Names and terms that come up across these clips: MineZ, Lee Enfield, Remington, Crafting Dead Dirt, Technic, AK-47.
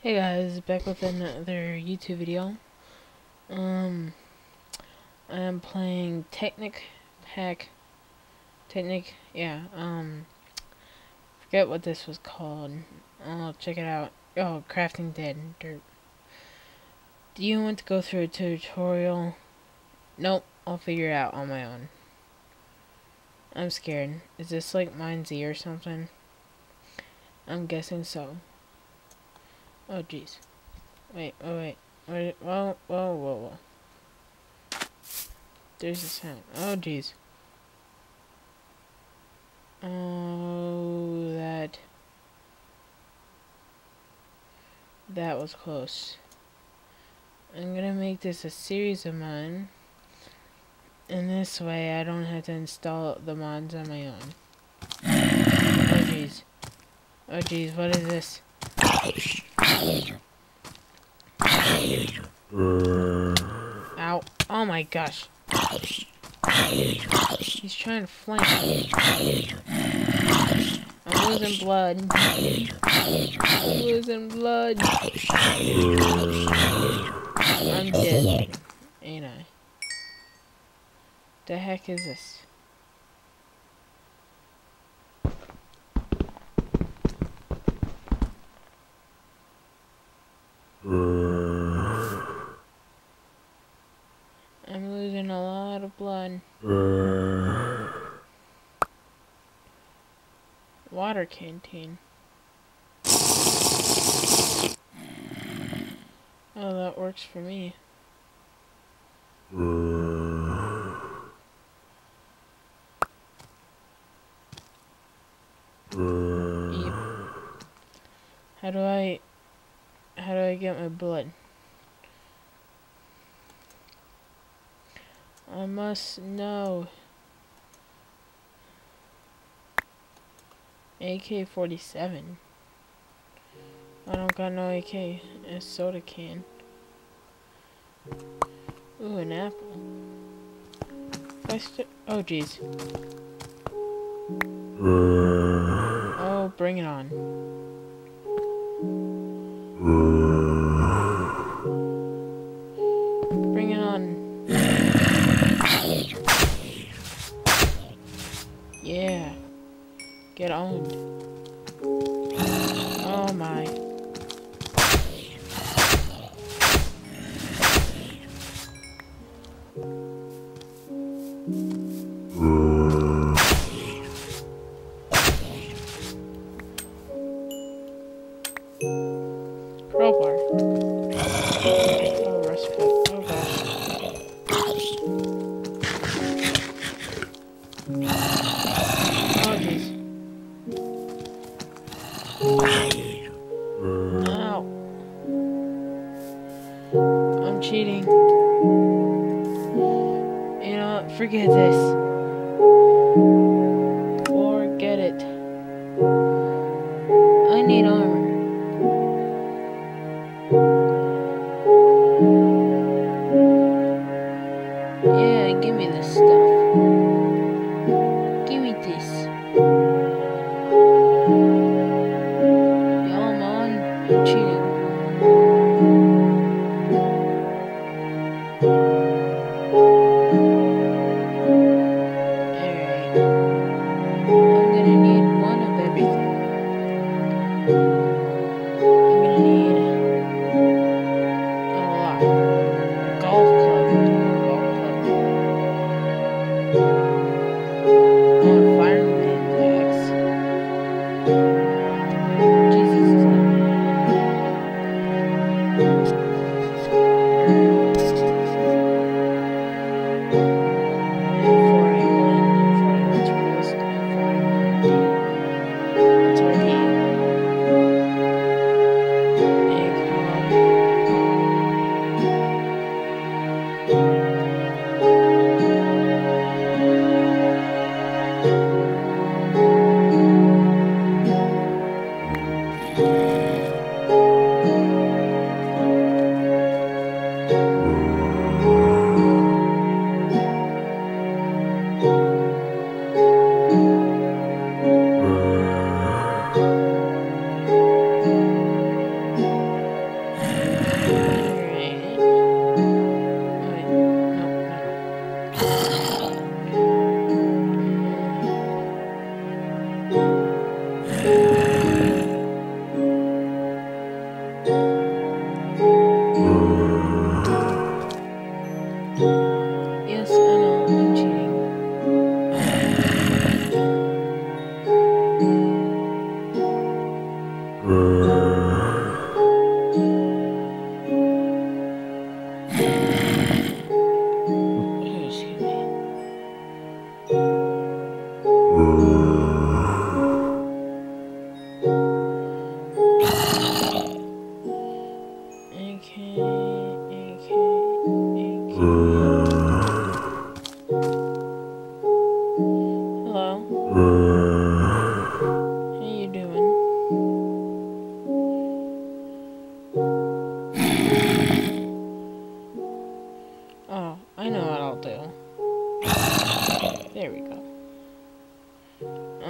Hey guys, back with another YouTube video. I'm playing Technic Pack. Forget what this was called. I'll check it out. Oh, Crafting Dead Dirt. Do you want to go through a tutorial? Nope, I'll figure it out on my own. I'm scared. Is this like MineZ or something? I'm guessing so. Oh jeez. Wait, oh wait. Whoa. There's a sound. Oh jeez. Oh, that was close. I'm gonna make this a series of mine. And this way I don't have to install the mods on my own. Oh jeez. Oh jeez, what is this? Ow. Oh my gosh. He's trying to flank. I'm losing blood. I'm losing blood. I'm dead. Ain't I? The heck is this? I'm losing a lot of blood. Water canteen. Oh, that works for me. Yep. How do I get my blood? I must know. AK-47. I don't got no AK. A soda can. Ooh, an apple. Oh, jeez. Oh, bring it on. Bring it on. Yeah. Get owned. Oh my. Crowbar. Oh, respect. Oh gosh. Cheating. You know, forget this. Forget it. I need armor. Yeah, give me this stuff. Give me this. Y'all, man, you're cheating.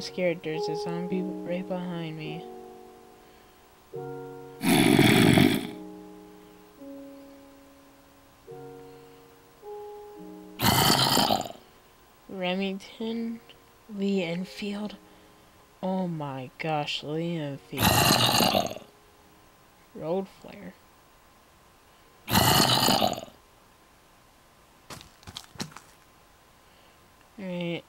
I'm scared. There's a zombie right behind me. Remington? Lee Enfield? Oh my gosh, Lee Enfield. Road flare. Alright,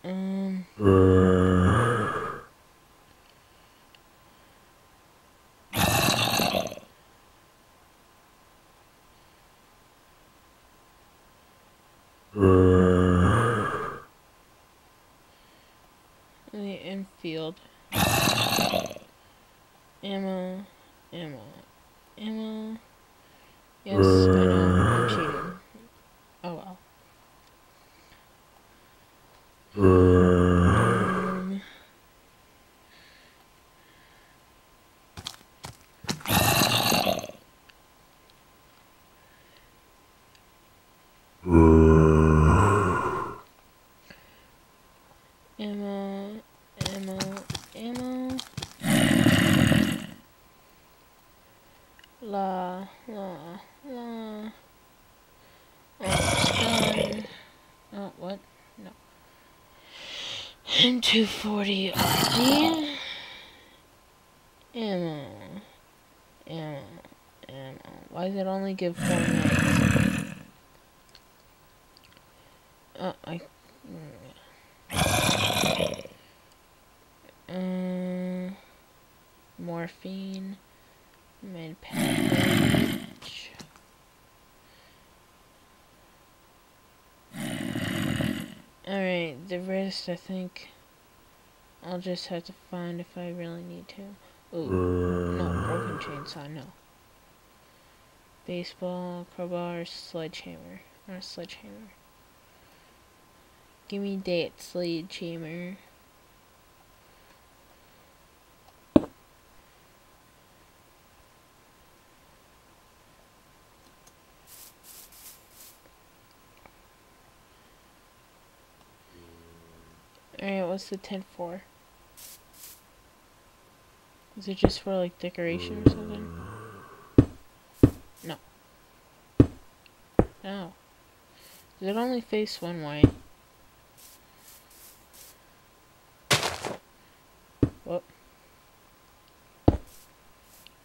Lee Enfield. Emma. Yes, I know I'm cheating. Oh well. La. Oh, what? No. And 240 RD. Ammo. Why does it only give 4 minutes? Oh, morphine. Mid package. Alright, the rest I think I'll just have to find if I really need to. Ooh, no, broken chainsaw, no. Baseball, crowbar, sledgehammer. Not a sledgehammer. Give me that sledgehammer. Alright, what's the tent for? Is it just for, like, decoration or something? No. No. Does it only face one way? What?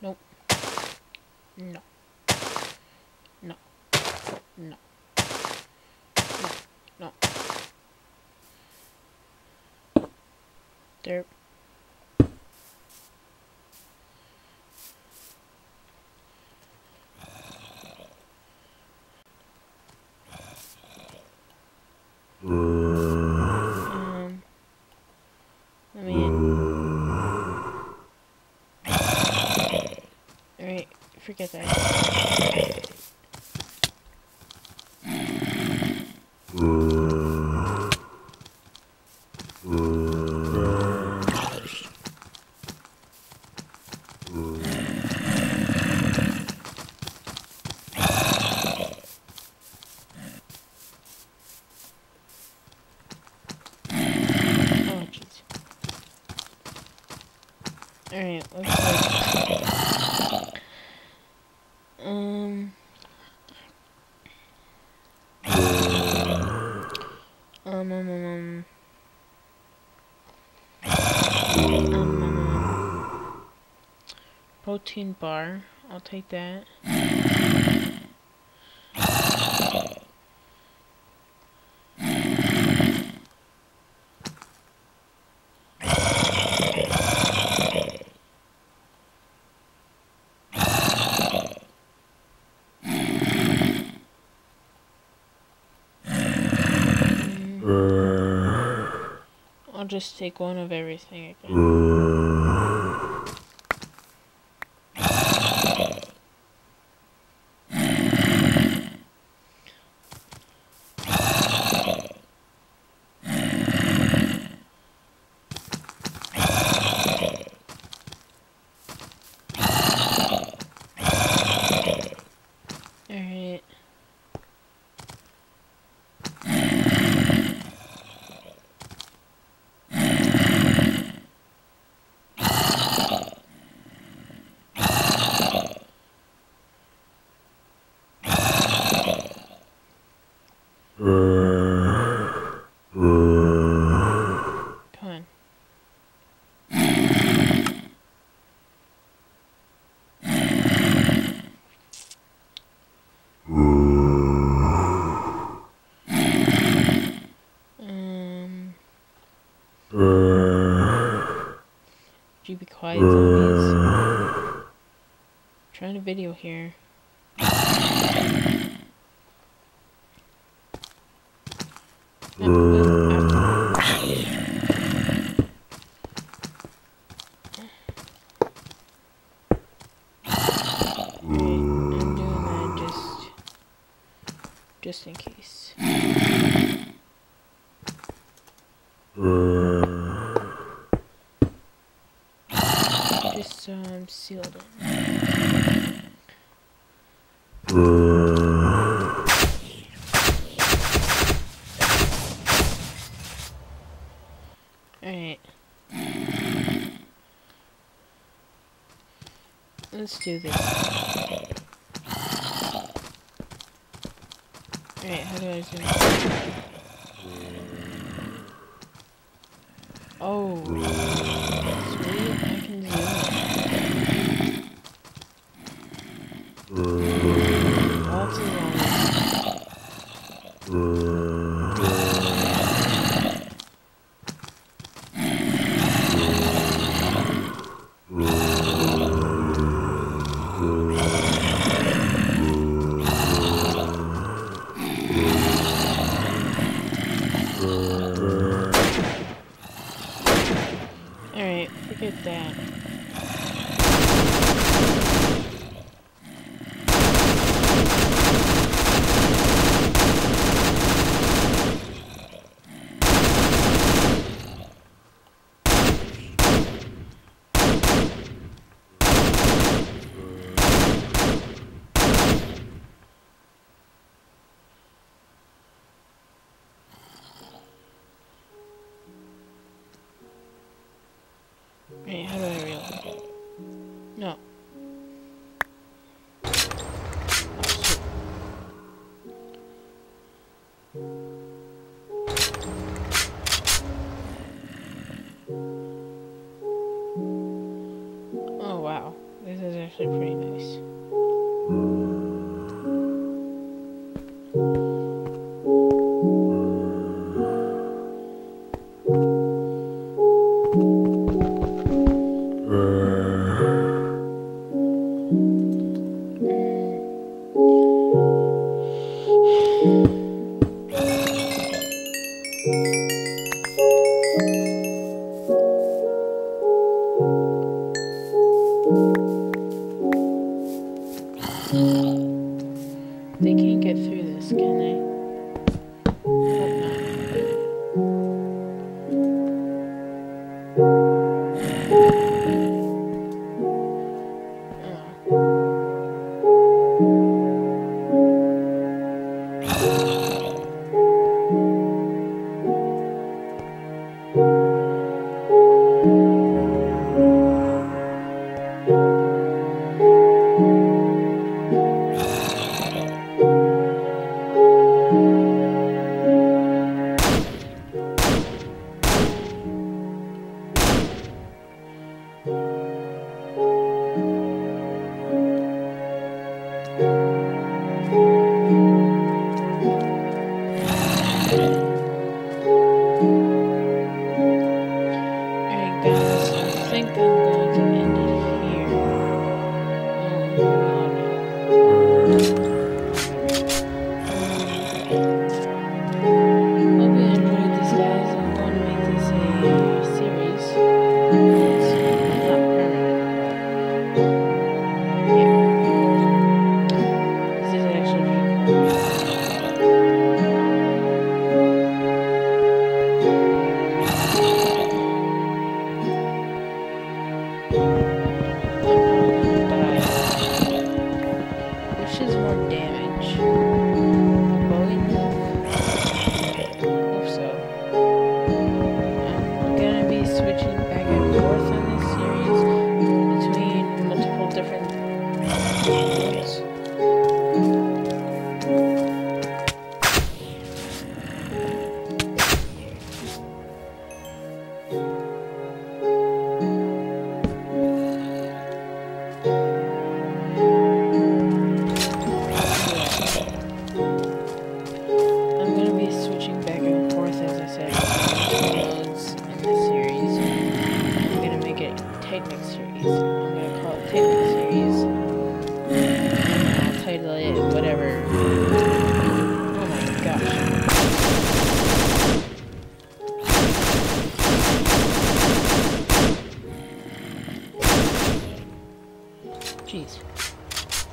Nope. No. No. No. No. Derp. Let me in. Alright, forget that. Alright, let's go. Protein bar, I'll take that. I'll just take one of everything again. Come on. Would you be quiet, zombies? I'm trying to video here. Just in case. Just so I'm sealed in. Alright. Let's do this. Alright, how do I zoom in? Oh, sweet, I can zoom in. All too long. Alright, forget that. Wait, how do I reload it? No. Oh wow, this is actually pretty nice. They can't get through this, can they?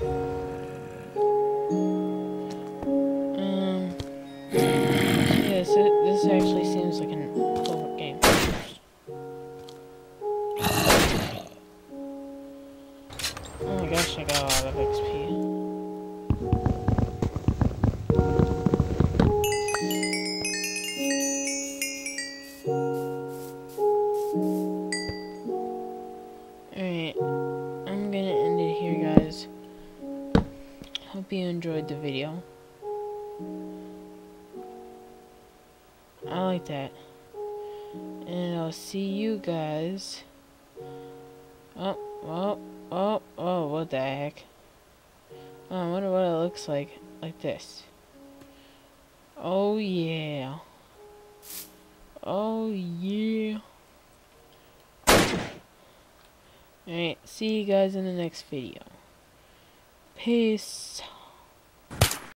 Yeah, so this actually seems like an pleasant game. Oh my gosh, I got a lot of XP. The video. I like that. And I'll see you guys. Oh, what the heck? Oh, I wonder what it looks like this. Oh yeah. Oh yeah. Alright, see you guys in the next video. Peace.